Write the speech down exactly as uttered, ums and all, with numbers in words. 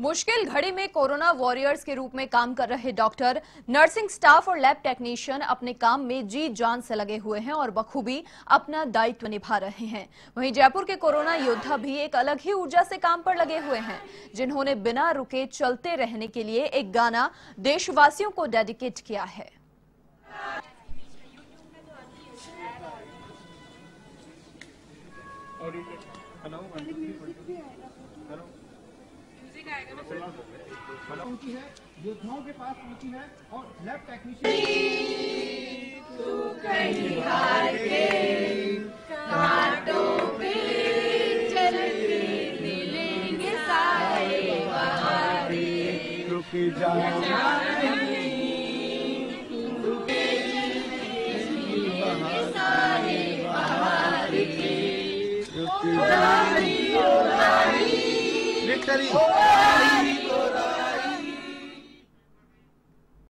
मुश्किल घड़ी में कोरोना वॉरियर्स के रूप में काम कर रहे डॉक्टर, नर्सिंग स्टाफ और लैब टेक्नीशियन अपने काम में जी जान से लगे हुए हैं और बखूबी अपना दायित्व निभा रहे हैं। वहीं जयपुर के कोरोना योद्धा भी एक अलग ही ऊर्जा से काम पर लगे हुए हैं, जिन्होंने बिना रुके चलते रहने के लिए एक गाना देशवासियों को डेडिकेट किया है। योद्धाओं के पास पहुंची है और लैब टेक्नीशियन चल के